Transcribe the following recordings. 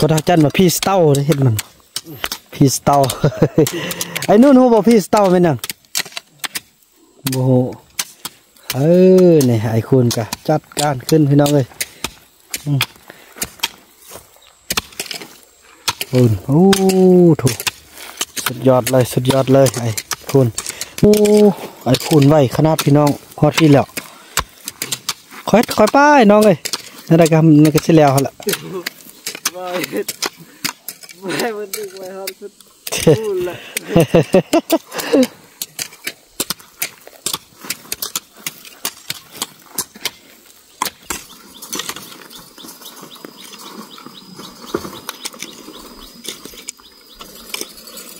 ตัวทักจันมาพี่สเตาได้เห็นมั้งพี่สเตาไอ้นู่นหูบอกพี่สเตาไหมนังโอ้โหเนี่ยไอ้คุณกะจัดการขึ้นพี่น้องเลยคุณโอ้ถูกสุดยอดเลยสุดยอดเลยไอ้คุณโอ้ไอ้คุณไว้ขนาดพี่น้องฮอตที่แล้วคอยป้ายน้องเลยนั่นได้กันนั่นก็ใช่แล้วละไม่มันดึงไว้ครับสุดพูดล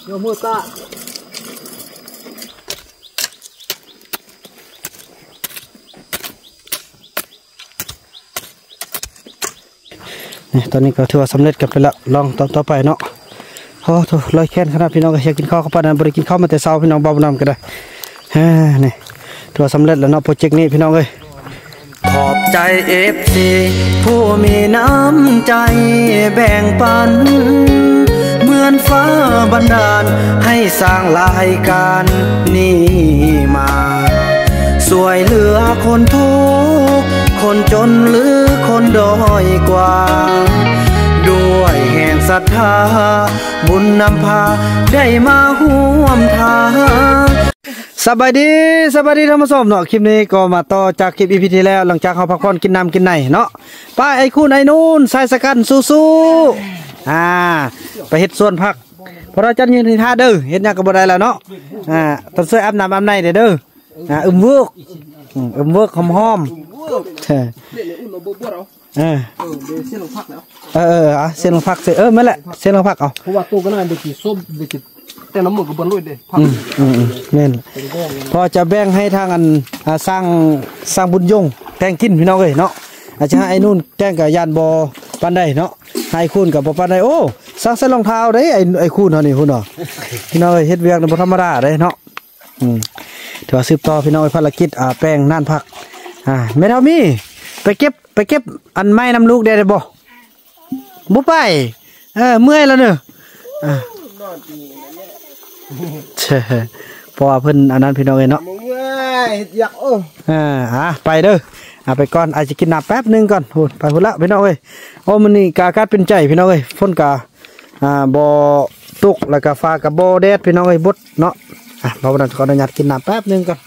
ะโยมุตะตอนนี้ก็ถือว่าสำเร็จกันไปแล้วลองต่อไปเนาะโอ้โหลอยแค้นขนาดพี่น้องก็อยากกินข้าวเข้าไปนั่นบริกินข้าวมาแต่เช้าพี่น้องเบาหน่อยก็ได้นี่ถือว่าสำเร็จแล้วเนาะโปรเจกต์นี้พี่น้องเลยขอบใจ FC ผู้มีน้ำใจแบ่งปันเหมือนฟ้าบันดาลให้สร้างรายการนี้มาสวยเหลือคนทุกคนจนหรือคนด้อยกว่าด้วยแห่งศรัทธาบุญนำพาได้มาห่วมทางสบายดีท่านผู้ชมเนาะคลิปนี้ก็มาต่อจากคลิป EP ที่แล้วหลังจากเขาพักผ่อนกินน้ำกินไหนเนาะป้ายไอ้คุณไอ้นู่นสายสกันสู้ๆไปเฮ็ดส่วนผักพอเราจัดยืนท่าเด้อเฮ็ดหน้าก็บ่ได้แล้วเนาะต้องช่วยอาบน้ำอาบในเด้อเวิร์กหอมเส้นลงพักเออไม่แหละเส้นลงพักเอาเพราะว่าตู้ก็น่าจะกี่ส้มจะกี่แต่น้ำหมึกกับบอลลูนเลยเนี่ยพอจะแบ่งให้ทางอันสร้างบุญยงแทงกินพี่น้องเลยเนาะอาจจะให้ไอ้นู่นแทงกับยานบอปันได้เนาะให้คุณกับบอปันได้โอ้สร้างเส้นรองเท้าได้ไอ้คุณเนาะนี่คุณเนาะพี่น้องเลยเฮ็ดเวียกในบอธรรมดาได้เนาะถือว่าสืบต่อพี่น้องภารกิจแป้งน่านผักไม่เท่ามีไปเก็บอันไม้น้ำลูกได้บ่บุไปเมื่อยแล้วเนอะพอเพิ่นอันนั้นพี่น้องเลยเนาะอยากไปเด้อไปก่อนอาจจะกินน้ำแป๊บนึงก่อนไปพุ่นละพี่น้องเลยโอ้มันนี่กากัดเป็นใจพี่น้องเลยฝนกาบ่ตกแล้วก็ฟ้ากับบ่แดดพี่น้องเลยบดเนาะเราวันนั้นขออนุญาตกินน้ำแป๊บนึงก่อน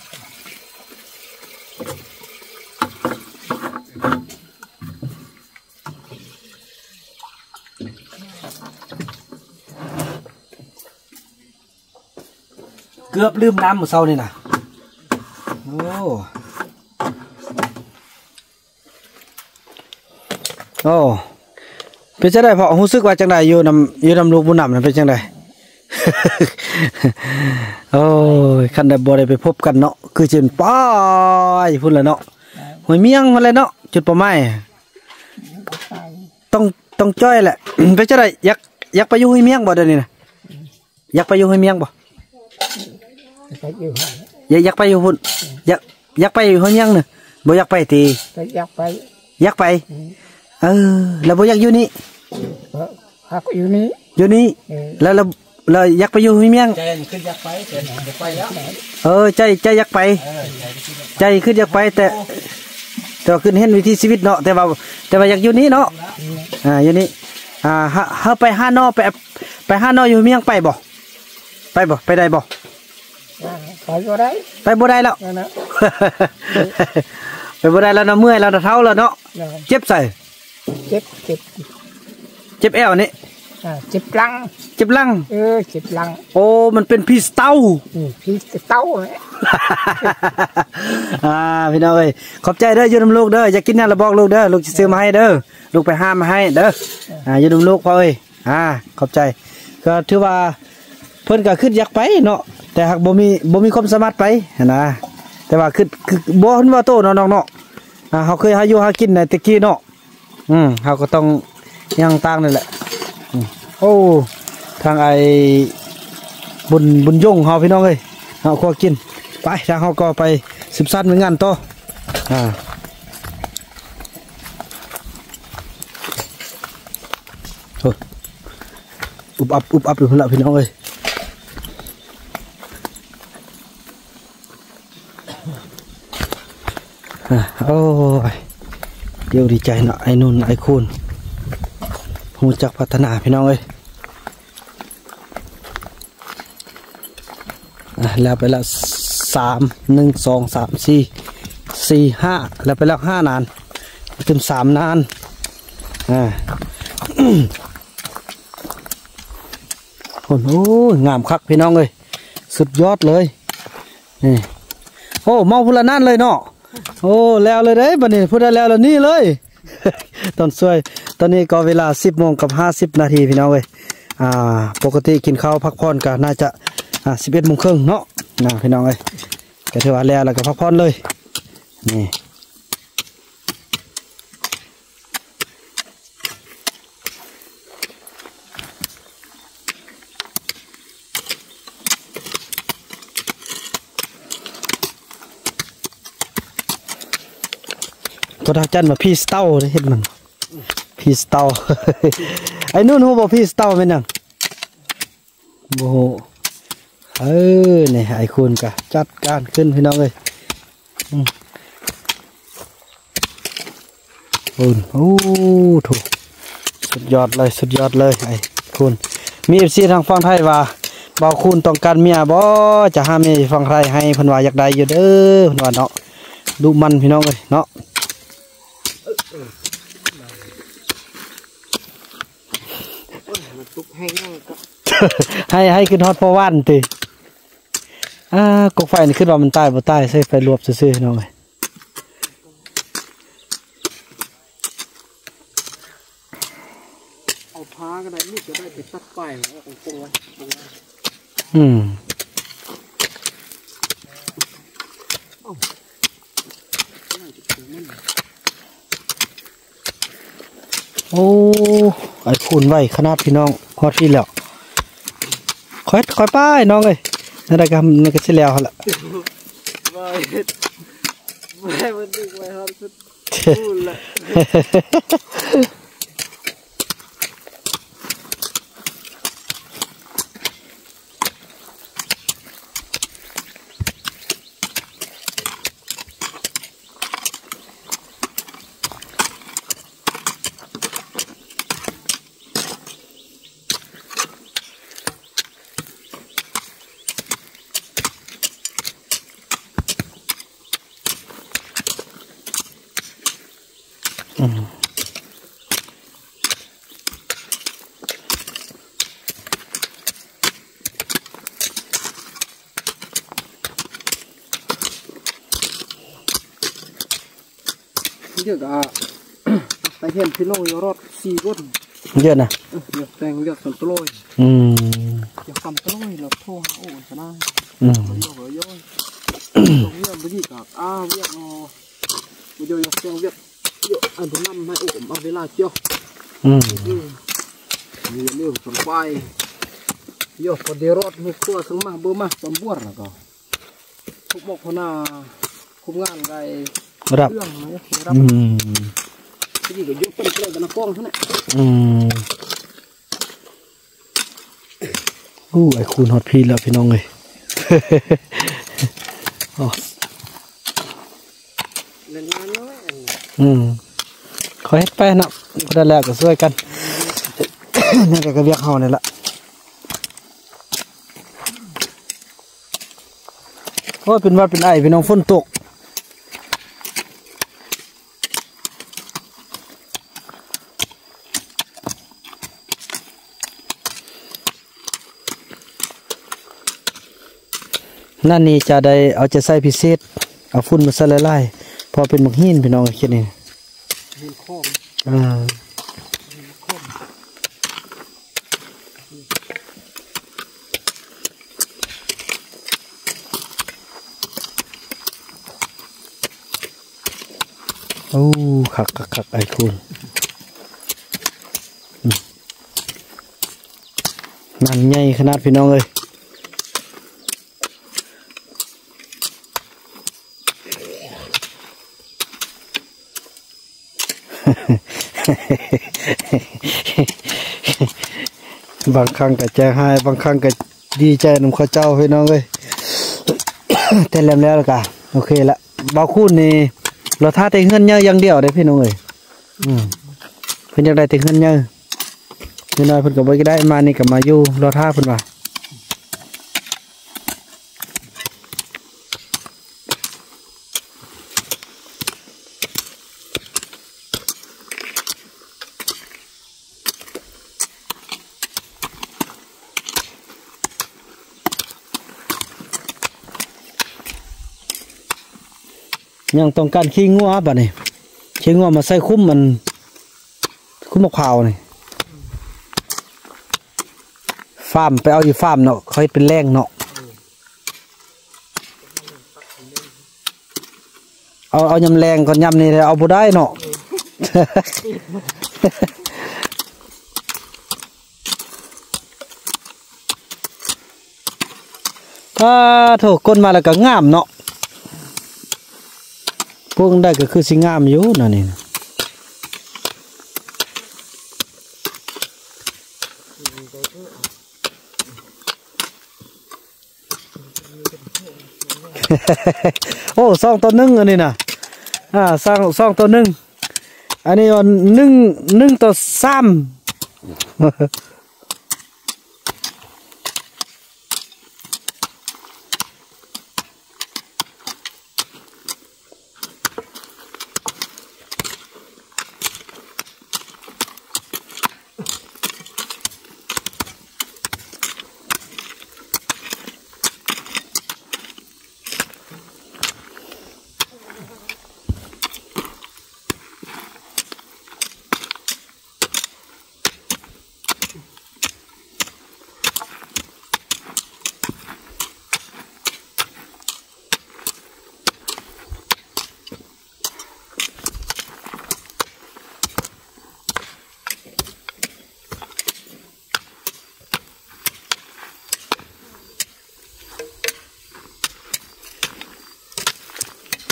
เกือบลืมน้ำหมดเศร้านี่นะโอ้โอ้เป็นจังไดพอรู้สึกว่าจังไดอยู่นำลูกบุญนำนะเป็นจังไดโอ้ยคันได้บ่ได้ไปพบกันเนาะคือจนป้ายพุ่นละเนาะหอยเมี่ยงมันเลยเนาะจุดประไม้ต้องจ้อยแหละไปจะได้อยากไปอยู่หอยเมี่ยงบ่เดี๋ยวนี้นะอยากไปอยู่หอยเมี่ยงบ่อยากไปอยู่พุ่นอยากไปหอยเมี่ยงเนอะบ่อยากไปตีอยากไปแล้วบ่อยากอยู่นี่ฮักอยู่นี่แล้วอยากไปอยู่หอยเมี่ยงใจขึ้นอยากไปแต่อยากไปแล้วใจอยากไปใจขึ้นอยากไปแต่ขึ้นเห็นวิธีชีวิตเนาะแต่ว่าอยากอยู่นี่เนาะอยู่นี่เฮาไปห้านอไปห้านออยู่เมี่ยงไปบ่ไปได้บ่ไปบ่ได้แล้วไปบ่ได้แล้วเมื่อยแล้วเท้าแล้วเนาะเจ็บใส่เจ็บแอวนี่เจ็บลังเจ็บลังโอ้มันเป็นพี่เต้าพี่น้องเอ้ยขอบใจเด้อยืมลูกเด้ออยากกินนั่นละบอกลูกเด้อลูกจะซื้อมาให้เด้อลูกไปห้ามมาให้เด้อยืมลูกพ่อเอ้ยขอบใจก็ถือว่าเพิ่นก็ขึ้นอยากไปเนาะแต่หากบ่มีความสามารถไปนะแต่ว่าคือบ่เห็นว่าโตเนาะน้องๆเขาเคยหาอยู่หากินในตะกี้เนาะเขาก็ต้องยังต่างนั่นแหละโอ้ทางไอ้บุญยงเขาพี่น้องเลยเขาขอกินไปทางเขาก็ไปสืบสานงานต่อ thôi úp áp được lại với nhau ơi. Ôiเดี๋ยวดีใจหน่อยไอ้นุ่นไอ้คุณหูจักพัฒนาพี่น้องเอ้ยแล้วไปแล้ว3 1 2 3 4 4 5แล้วไปแล้ว5นานถึง3นานโอ้โหงามคักพี่น้องเอ้ยสุดยอดเลยนี่โอ้เมาพูดละนั่นเลยเนาะโอ้แล้วเลยเด้บัดนี้พูดได้แล้วนี่เลย ตอนสวยตอนนี้ก็เวลา 10:50 น.พี่น้องเอ้ยปกติกินข้าวพักผ่อนก็น่าจะ11:30 น.เนาะพี่น้องเอ้ยก็ถือว่าแล้วก็พักผ่อนเลยนี่ตัวดาวจันทร์มาพีสเตาเห็นมันพีสเตาไอ้นู่นเขาบอกพีสเตาเป็นยังโอ้โหเนี่ยไอ้คุณกะจัดการขึ้นพี่น้องเลยคุณโอ้ถูกสุดยอดเลยสุดยอดเลยไอ้คุณมีเอฟซีทางฝั่งไทยว่าบ่าวคุณต้องการเมียบ่จะหาเมียฝั่งไทยให้พันวาอยากได้อยู่เด้อพันวาเนาะดูมันพี่น้องเลยเนาะให้ขึ้นฮอตพอวันตีกกไฟนี่ขึ้นว่ามันใต้บ่ใต้ใส่ไฟรวบซื่อๆน้องเอ้ยเอาผ้าก็ได้นี่จะได้ติดตัดไฟแล้วของตัวโอ้ไอ้คุณไว้ขนาดพี่น้องฮอตพี่แล้วค่อยป้ายน้องเลยนั่นแหละครับนี่ก็ใช่แล้วละไม่มันดึกไว้ฮอตสุดพูดละเยอะอะไปเห็นพี่น้องรถ4 รถเยอะนะเลือกแต่งเลือกสนตโลยเดี๋ยวคำตโลยเราโทรโอ้ยจะได้เยอะๆตรงนี้มันยิ่งกับเวียกอ๋อมันจะยกเสียงเวียกเยอะอันที่นั่นให้โอ้ผมเอาเวลาเจียวมีเรื่องสนไปเยอะพอดีรถมีตัวขึ้นมาเบอร์มาสมบูรณ์แล้วก็ทุกบอกคนน่ะคุ้มงานไงรับที่ก็ยกเป็นเกลือกันกล้องเท่านั้นอู้ไอคูณฮอตพีแล้วพี่น้องเลยขอให้ไปนะก็ได้แล้วก็ช่วยกันนี่ก็เรียกเขาเนี่ยละโอ้เป็นวัดเป็นไอพี่น้องฝนตกนั่นนี่จะได้เอาจะใส่พิเศษเอาฟุ้นมาใส่ไล่พอเป็นหมกหินพี่น้องคิดนี่หินโค้งโอ้ขักไอ้คุณนั่นใหญ่ขนาดพี่น้องเลย บางครั้งก็แจ้งให้บางครั้งก็ดีใจน้ำข้าวเจ้าพี่น้องเลย แต่แล้วก็โอเคละเบาคู่นี่เราท่าแต่เงินเยอะอย่างเดียวเลยพี่น้องเลยเพื่อนอยากได้แต่เงินเยอะพี่น้อยเพื่อนก็ไม่ได้มานี่กับมาอยู่เราท่าเพื่อนว่ายังต้องการขี้งัวบ่เนี่ยขี้งัวมาใส่คุ้มมันคุ้มมะพร้าวนี่ฟาร์มไปเอาอยู่ฟาร์มเนาะเขาเป็นแรงเนาะเอายำแรงก่อนยำนี่เอาบ่ได้เนาะถ้าโถก้นมาแล้วก็งามเนาะพวกได้ก็คือสิงามอยู่นะนี่โอ้ซองตัวนึ่งอันนี้นะซองตัวนึ่งอันนี้อันนึ่งตัวซ้ำ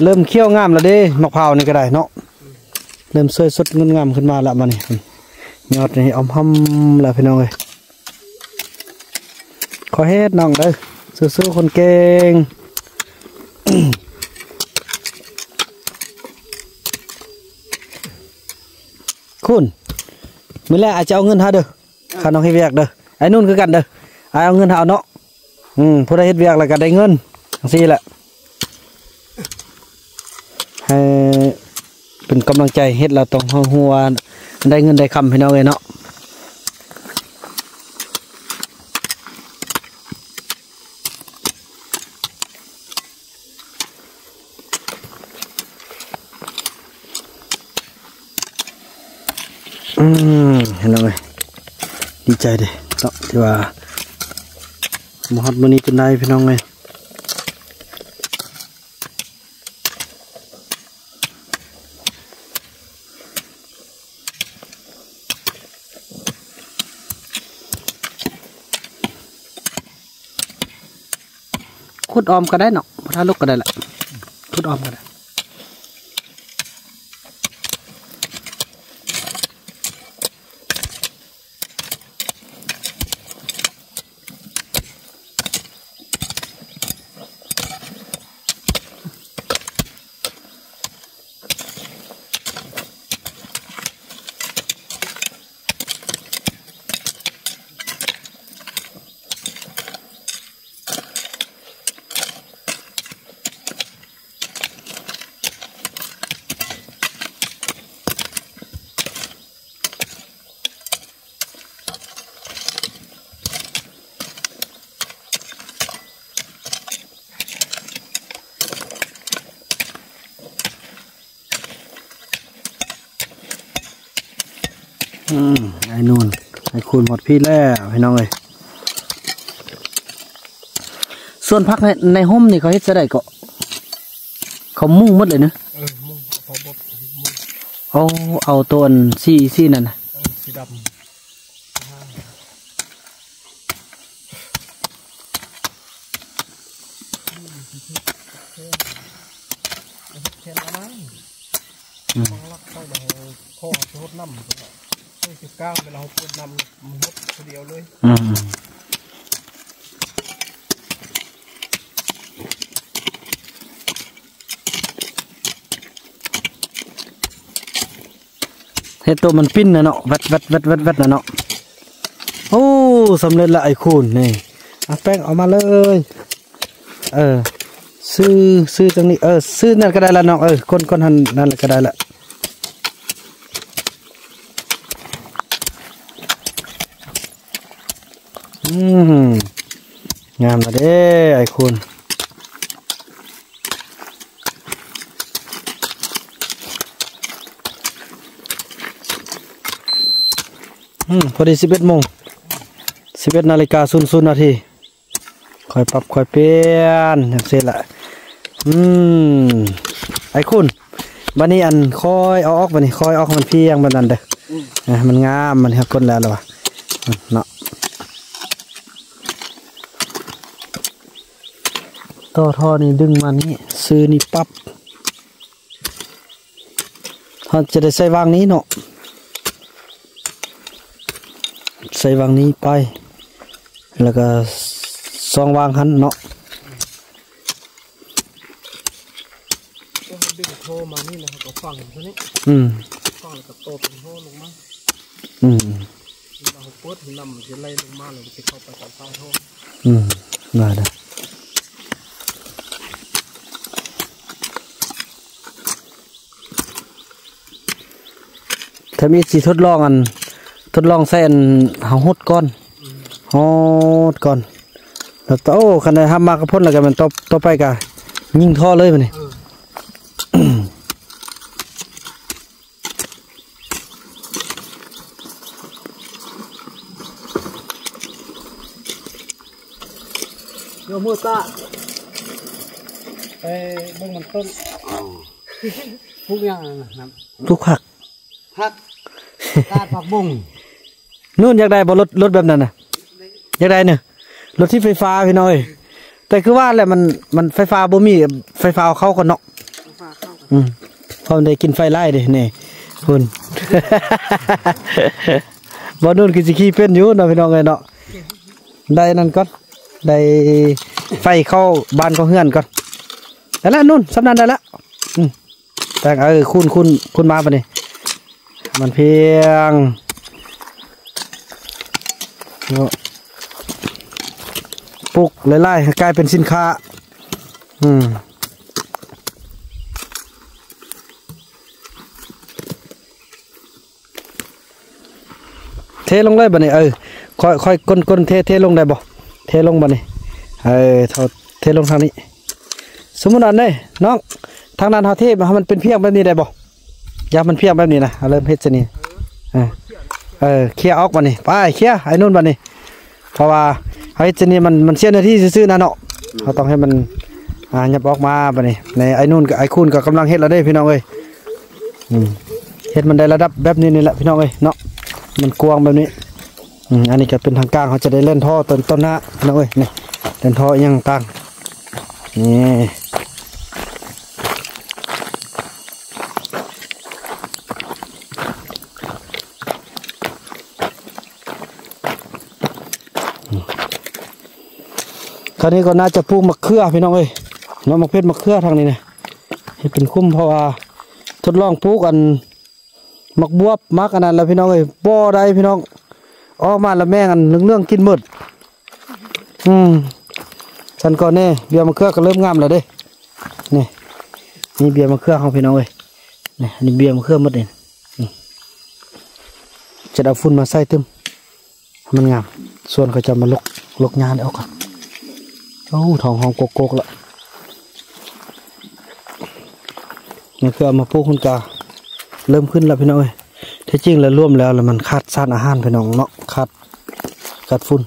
เริ่มเคี่ยวงามแล้วเด้มะพร้าวนี่ก็ได้เนาะเริ่มสวยสดงดงามขึ้นมาละมันนี่ยอดนี่อมห้ำละพี่น้องเลยขอเฮ็ดน้องเด้อสู้ๆคนเก่ง คุณมื้อแรกอาจจะเอาเงินหาเด้อข้าน้องเฮ็ดเวียกเด้อไอ้นู่นคือกันเด้อไอ้เอาเงินหาเอาเนาะผู้ใดเฮ็ดเวียกแล้วก็ได้เงินจังซี่แหละเป็นกำลังใจเฮ็ดเราต้องหัวได้เงินได้คำพี่น้องเลยเนาะเห็นแล้วไหมดีใจเลยเนาะที่ว่ามาฮอดมื้อนี้เป็นได้พี่น้องเลยขุดออมก็ได้เนาะถ้าลูกก็ได้แหละขุดออมก็ได้ไอ้นู่นไอ้คุณหมดพี่แล้วพี่น้องเลยส่วนพักในห่มนี่เขาเฮ็ดจะได้เกาะเขามุ่งมดเลยเนอะเอาตัวซี่นั่นนะสีดำ 19เวลา6คนนำมันมุดคนเดียวเลยเฮ็ดตัวมันปิ้นนะเนาะวัดวัดวัดวัดวัดนะเนาะโอ้สำเร็จละไอ้คุณนี่เอาแป้งออกมาเลยซื้อตรงนี้ซื้อนั่นก็ได้ละน้องคนหันนั่นก็ได้ละงามมาเด้ไอ้คุณพอดี11 โมง11:00 น. คอยปรับคอยเปลี่ยนอย่างเสร็จละไอ้คุณวันนี้อันคอยเอาออกวันนี้คอยออกมันเพียงมันนั่นเด้อมันงามมันครับคนแล้วหรอวะเนาะต่อท่อนี่ดึงมานี่ซื้อนี่ปั๊บท่อจะได้ใส่วางนี้เนาะใส่วางนี้ไปแล้วก็ซองวางหันเนาะดึงโท่มานี่นะครับก็ฟังเท่านี้ฟังแล้วก็โตเป็นโท่ลงมาเราปวดนำจะไล่ลงมาเราจะเข้าไปต่อใต้โท่มาได้ถ้ามีสีทดลองใส่อันหางหดก้อนหดก้อนแล้วโอ้ขนาดทำมากระพ่นแล้วกันมันต่อไปกันยิงท่อเลยมันนี่โยมมือตาเบิ่งมันต้นทุกอย่างนะทุกผักตาผักบุ้งนู่นอยากได้บนรถแบบนั้นนะอยากได้เนอะรถที่ไฟฟ้าพี่น้อยแต่คือว่าแหละมันไฟฟ้าบ่มีไฟฟ้าเข้ากันเนาะพอมันได้กินไฟไล่ดิเนี่ยคุณบนนู่นกินสิขี้เป็นอยู่เนาะพี่น้องเลยเนาะได้นั่นก่อนได้ไฟเข้าบ้านก็เฮือนก่อนได้แล้วนู่นสำนักได้แล้วแต่คุณมาปะเนี่ยมันเพียงปลุกไล่ๆกลายเป็นสินค้าเทลงได้บ่เนี่ยค่อยก้นๆเทลงได้บ่เทลงบ่เนี่ยเทลงทางนี้สมมุติอันนี้น้องทางนั้นเขาเทมาให้มันเป็นเพียงแบบนี้ได้บ่ยามันเพียงแบบนี้นะเริ่มเฮ็ดซะนี่เคลียร์ออกมานี่ไปเคลียร์ไอ้นู่นมานี่เพราะว่าเฮ็ดซะนี่มันเสียหน้าที่ซื่อๆนะเนาะเราต้องให้มันยับออกมาบัดนี้ในไอ้นู่นกับไอ้คุณก็กำลังเฮ็ดแล้วเด้พี่น้องเอ้ยเฮ็ดมันได้ระดับแบบนี้นี่แหละพี่น้องเอ้ยเนาะมันกวางแบบนี้อันนี้ก็เป็นทางกลางเขาจะได้เล่นท่อต้นหน้าพี่น้องเอ้ยนี่เล่นท่อยังต่างนี่คราวนี้ก็น่าจะปลูกมะเขือพี่น้องเอ้ยน้องมะเพชรมะเขือทางนี้เนี่ยให้เป็นคุ้มเพราะว่าทดลองปลูกอันมักบวบมักอันนั้นแล้วพี่น้องเอ้ยบ่ได้พี่น้องออกมาแล้วแม่งอันเรื่องกินหมดฉันก่อนเนี่ยเบียร์มะเขือก็เริ่มงามแล้วเด้นี่นี่เบียร์มะเขือของพี่น้องเอ้ยนี่อันนี้เบียร์มะเขือหมดเลยจะเอาฝุ่นมาใส่เติมมันงามส่วนเขาจะมาลกงานเอาก่อนโอ้ทองหอมโกกละนี่คือเอามาปลูกคุณกาเริ่มขึ้นแล้วพี่น้องเอ้ยถ้าจริงแล้วร่วมแล้วมันขาดสารอาหารพี่น้องเนาะขาดฝุ่น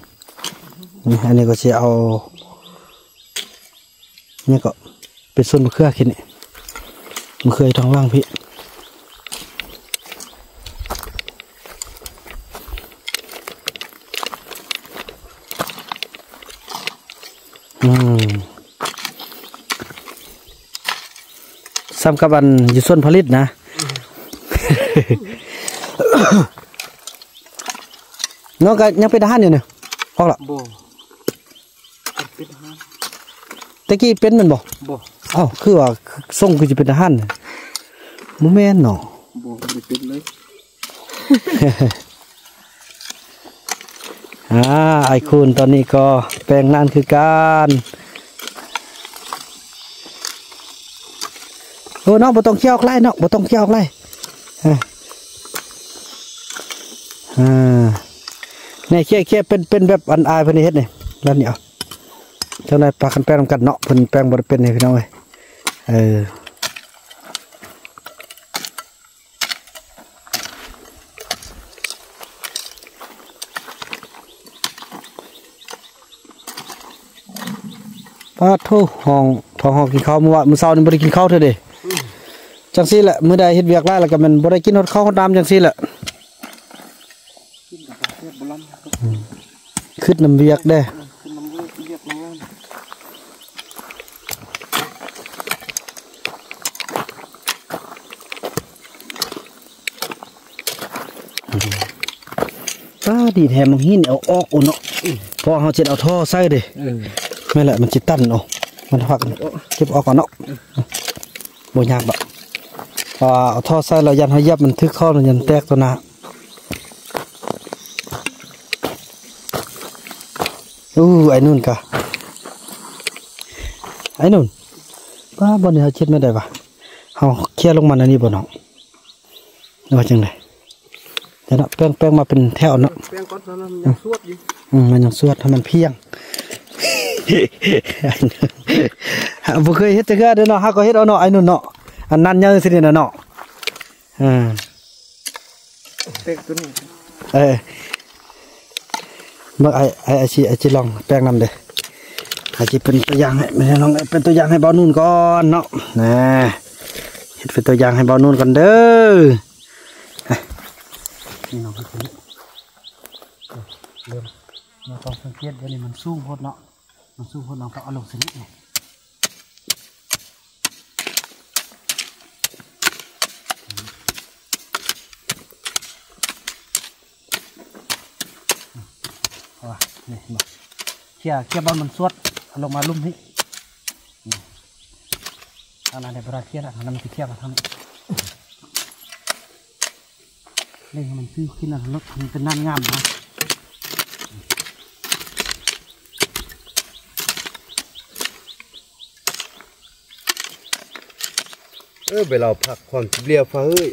อันนี้ก็จะเอานี่ก็เป็นส่วนมะเขือกินนี่มะเขือทองว่างพี่ซ้ำกับอันอยู่ส่วนผลิตนะ nó cái nhang pedahan ya nih, kok lah? Bo. Pedahan. Teki pen men bo. Bo. Oh, kue wah, song kue pedahan. Mumen no. Bo, pen lagi.ไอคุณตอนนี้ก็แปลงนั่นคือการโอ้น้องบ่ต้องเคี่ยวไล่น้องบ่ต้องเคี่ยวไล่เนี่ยเคี่ยวเป็นแบบอันอายเพิ่นเฮ็ดนี่แล้วนี่เอาเจ้านายปลาคันแป้งกันเนาะเพิ่นแป้งบ่ได้เป็นนี่พี่น้องเอ้ยทุกห้องกินข้าวมื้อเช้านี่บ่ได้กินข้าวเท่าเด้จังซี่แหละมื้อใดเฮ็ดเวียกหลายแล้วก็มันบ่ได้กินข้าวน้ำจังซี่แหละขึ้นน้ำเวียกเด้ป้าดีแท้มันหินเอาออกโอเนาะพอเฮาสิเอาท่อใส่เด้ไม่แหละมันจิตตันเนาะมันพักเก็บออกก่อนเนาะโบยากแบบเอาท่อใส่เรายันให้ยับมันทึกข้อมันยันแตกตัวนะไอ้นุ่นกะไอ้นุ่นป้าบนนี้เขาเช็ดไม่ได้ปะเขาเคลียร์ลงมาในนี้บ่เนาะนี่ว่าจังไรเดี๋ยวเนาะแป้งมาเป็นแถวเนาะแป้งก้อนนั้นมันยังสวดอยู่มันยังสวดให้มันเพียงบุเคยเฮ็ดจะเกิดเนาะฮะก็เฮ็ดเอาเนาะไอ้นู่นเนาะอันนั้นยังสิเนี่ยเนาะแป้งตัวนี้เมื่อไอชีลองแป้งนำเด้ไอชีเป็นตัวอย่างให้ไม่ใช่ลองเป็นตัวอย่างให้เบานุ่นก่อนเนาะนะเฮ็ดเป็นตัวอย่างให้เบานุ่นก่อนเด้อเริ่มมาต้องสังเกตว่านี่มันสูงโคตรเนาะมันสู้คนเราก็เอาลงสนิทหน่อยว่ะนี่มาเขี่ยบอลมันสวดเอาลงมาลุ่มนี่อันนั้นเดี๋ยวเราเขี่ยละอันนั้นมันเขี่ยมาทำนี่มันซื้อขึ้นแล้วรถมันเป็นน้ำงามนะไปเราผักความเรียบฟ้าเฮ้ย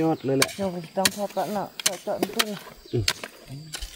ยอดเลยแหละเราต้องทอดกันเนาะทอดกัน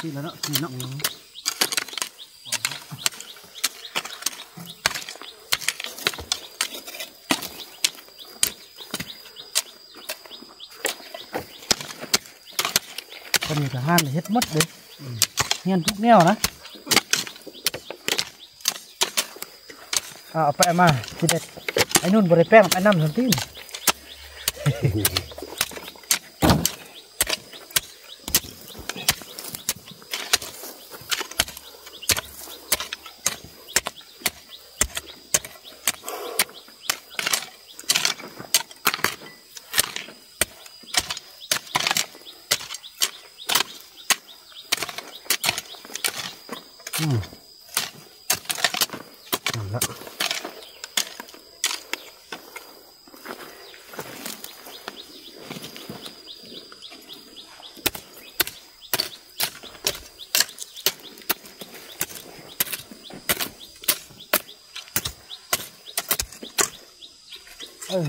ที่แล้วเนาะที่เนาะคนอยู่กับห้านเฮ็ดมัดเลยเงียนทุกแนวนะเอาไปมาทีเด็ดไอ้นุ่นบริแป้งไอ้น้ำสันติน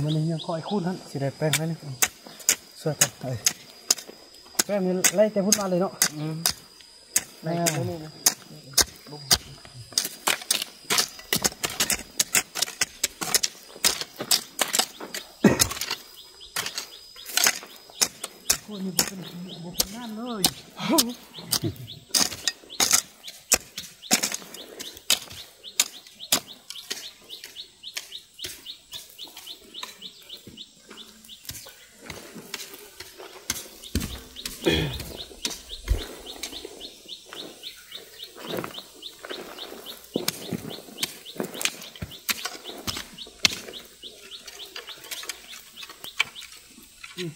มันยังคอยคูดนั่นสีแดงแป้งไว้นี่สวยจังเลยแป้งนี่ไล่แต่พูดมาเลยเนาะไล่แต่พูดนี่นะพูดนี่บุกเป็นนั่นเลย Kemana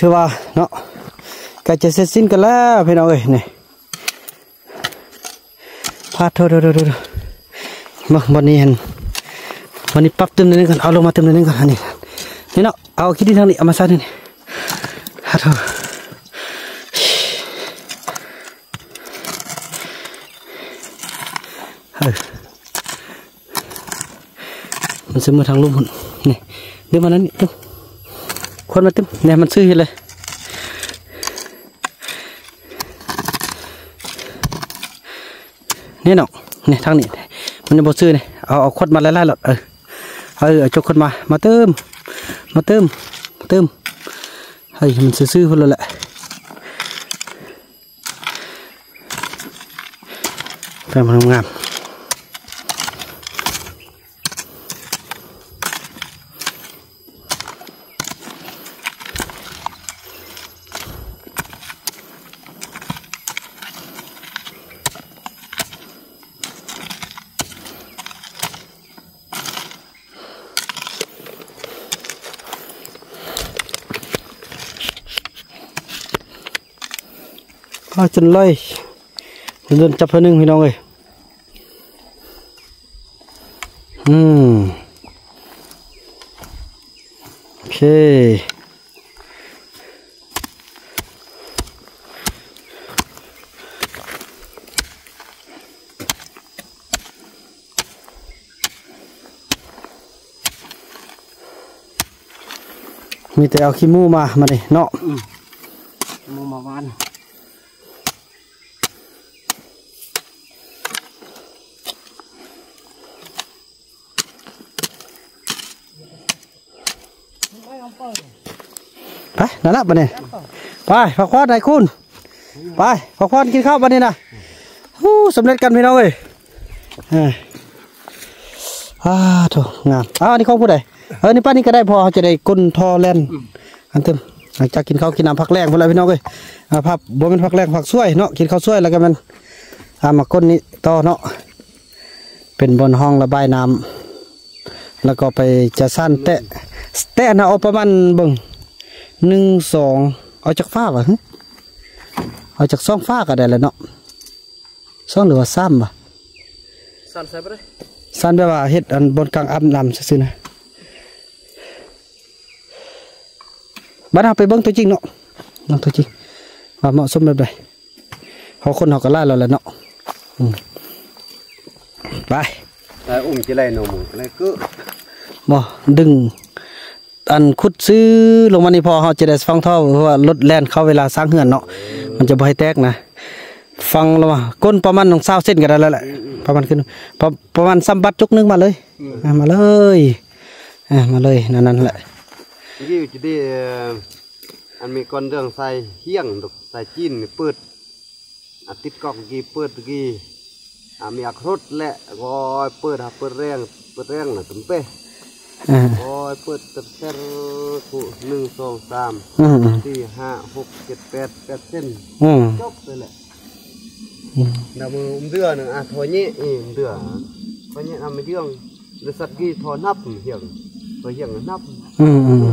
ถือว่าเนาะก็จะเสร็จสิ้นกันแล้วพี่น้องเอ้ยนี่พาดโทษมาวันนี้เห็นวันนี้ปั๊บเติมนิดนึงก่อนเอาลงมาเติมนิดนึงก่อนนี่เนาะเอาคิดที่ทางนี้เอามาซัดนี่พาดโทษมันซื้อมาทางลุ่มหุ่นนี่เดี๋ยววันนั้นนี่คนมาเต็มเนี่ยมันซื้อเลยเนี่ยน้องเนี่ยทางนี้มันจะบดซื้อเนี่ยเอาขวดมาไล่ๆหลอดเอาจกขวดมาเติมเฮ้ยมันซื้อคนละแหละแฟนมันงามจนเลยจนจับเพื่อนหนึ่งพี่น้องเลยโอเคมีแต่เอาขี้มูมาดิเนาะขี้มูมาบ้านไปนั่นละบันนี้ไปผักควอดนายคุณไปผักควอดกินข้าวบันนี้นะฮู้สำเร็จกันพี่น้องเลยถูกงามนี่ของผู้ใดนี่ป้านี่ก็ได้พอจะได้กุนทอแลนอันเต็มหลังจากกินข้าวกินน้ำพักแรงพวกเราพี่น้องเลยผักบัวเป็นผักแรงผักซ้วยเนาะกินข้าวซ้วยแล้วก็มันมาก้นนี้ต่อเนาะเป็นบนห้องระบายน้ำแล้วก็ไปจะสั้นแต่นะเอาประมาณบึง1-2เอาจากฟ้าป่ะเอาจากซ่องฟ้าก็ได้เลยเนาะซ่องหรือว่าซ้ำป่ะซ้ำใช่ป่ะซ้ำแปลว่าเห็ดอันบนกลางอับน้ำซื่อๆนะบ้านเราไปเบิ้งตัวจริงเนาะน้องตัวจริงว่าเหมาะสมแบบใดเขาคนเขาก็ไล่เราเลยเนาะไปอุ้มจะไล่หนูไล่ก็บ่ดึงอันขุดซื้อลงมานี่พอเขาจะได้ฟังท่อเพราะว่ารถแล่นเข้าเวลาสร้างเหือนเนาะมันจะบ่ให้แตกนะฟังลงมาก้นประมาณของเศร้าเส้นกันแล้วแหละประมาณขึ้นประมาณซ้ำบัดจุกนึงมาเลยมาเลยนั่นแหละยี่จะได้อันมีก้อนเรื่องใส่เฮี้ยงดอกใส่จีนเปิดติดกล้องกี่เปิดกี่มีอักรถแหละก็เปิดแรงนะถึงเป๊ะเปิดตัดเส้นคู่1, 2, 3, 4, 5, 6, 7, 8เส้นจบเลยแหละนำมืออุ้มเดือหนึ่งถอยเนี้ยอุ้มเดือถอยเนี้ยนำมือเดือเดือสักกี่ถอยนับเหี่ยงนับ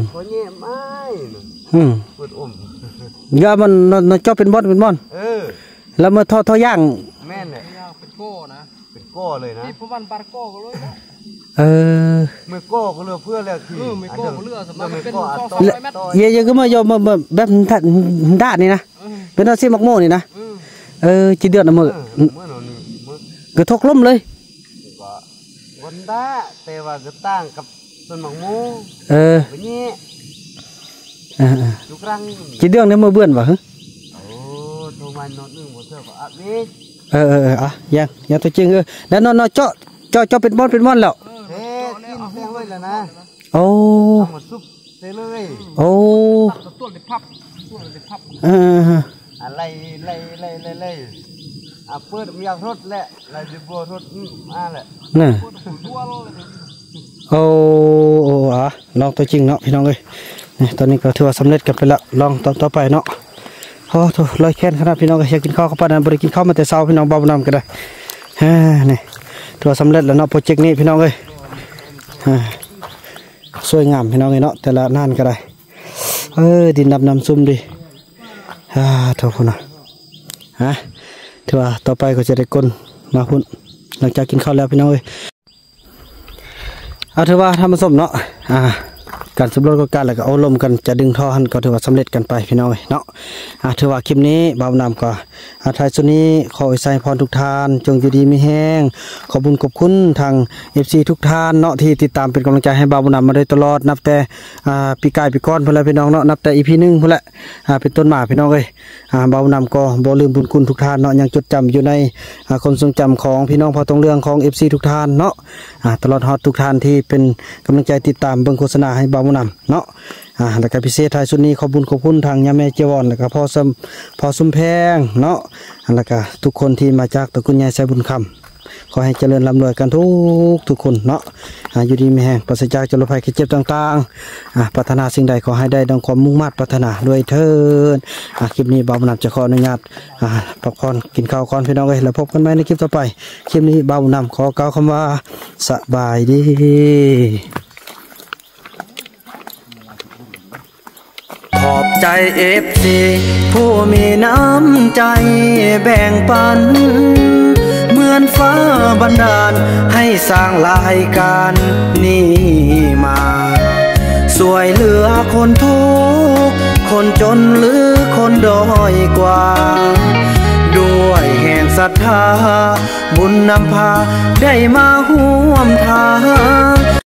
ถอยเนี้ยไม่เปิดอุ้มยามันจบเป็นบอนแล้วเมื่อท่อย่างแม่เนี่ยเป็นโก้นะเป็นโก้เลยนะที่พวกมันปาร์โก้ก็เลยไม่โก้ก็เลือเพื่อแล้วคือไม่โก้ก็เลือสำหรับเป็นโก้ต่อยแมตต์เยอะก็มาโยมแบบด้านนี่นะเป็นอาชีพมักโม่นี่นะจีเดือดนะมือกระทบล้มเลย Benda tewa getang ke sunmangmu. Bunyi. Cukrang. Cái đường nó mơ bươn vào hả? Ồ, tôi mà nó đừng có sợ vào biết. Dạ, dạ tôi chưng. Đó nó choเป็นมอนแล้วเอ๊ะกินแม่งไว้แล้วนะโอ้เอามาซุปเสร็จเลยโอ้ตัวไปพับอะไรอ่ะเปิดเมียรถแหละแล้วสิบ่รถมาแหละน่ะโอ้อ่ะลองตัวจริงเนาะพี่น้องเอ้ยนี่ตอนนี้ก็ถือว่าสำเร็จกันไปแล้วลองต่อไปเนาะโอ้โธ่ลอยแค้นขนาดพี่น้องก็อยากกินข้าวก็ปานนั้นบ่ได้กินข้าวมาแต่เช้าพี่น้องเบาน้ำก็ได้นี่ตัวสำเร็จแล้วเนาะโปรเจกต์นี้พี่น้องเอ้ยสวยงามพี่น้องเอ้ยเนาะแต่ละน่านก็ได้ดินดำน้ำซุ่มดิทุกคนนะถือว่าต่อไปก็จะได้ก้นมาพุ่นหลังจากกินข้าวแล้วพี่น้องเอ้ยถือว่าทำผสมเนาะการสำรวจการแล้วก็เอาลมกันจะดึงท่อหันก็ถือว่าสำเร็จกันไปพี่น้องเนาะถือว่าคลิปนี้บ่าวนำก็ท้ายสุดนี้ขออวยชัยพรทุกท่านจงอยู่ดีมีแห้งขอบุญขอบคุณทาง FC ทุกท่านเนาะที่ติดตามเป็นกำลังใจให้บ่าวนำมาโดยตลอดนับแต่ปีกายปีก้อนเพื่อนพี่น้องเนาะนับแต่ EP 1เพื่อนเป็นต้นมาพี่น้องเลยบ่าวนำก็บ่ลืมบุญคุณทุกท่านเนาะยังจดจำอยู่ในความทรงจำของพี่น้องพอตรงเรื่องของ FC ทุกท่านเนาะตลอดฮอตทุกท่านที่เป็นกำลังใจติดตามเบิ่งโฆษณาให้บ่าวนำเนาะแล้วก็พิเศษท้ายสุดนี้ขอบุญขอบคุณทางยาแม่เจวอนแล้วก็พ่อซุ่มแพงเนาะแล้วก็ทุกคนที่มาจากตระกูลยายใส่บุญคำขอให้เจริญร่ำรวยกันทุกคนเนาะอยู่ดีมีแห่งปราศจากโรคภัยไข้เจ็บต่างๆปรารถนาสิ่งใดขอให้ได้ดังความมุ่งมั่นปรารถนาด้วยเถิดคลิปนี้บ่าวนำจะขออนุญาตพักผ่อนกินข้าวก่อนพี่น้องเลยแล้วพบกันใหม่ในคลิปต่อไปคลิปนี้บ่าวนำขอกล่าวคำว่าสบายดีขอบใจ FC ผู้มีน้ำใจแบ่งปันเหมือนฟ้าบันดาลให้สร้างรายการนี้มาสวยเหลือคนทุกข์คนจนหรือคนด้อยกว่าด้วยแห่งศรัทธาบุญนำพาได้มาห่วมทาง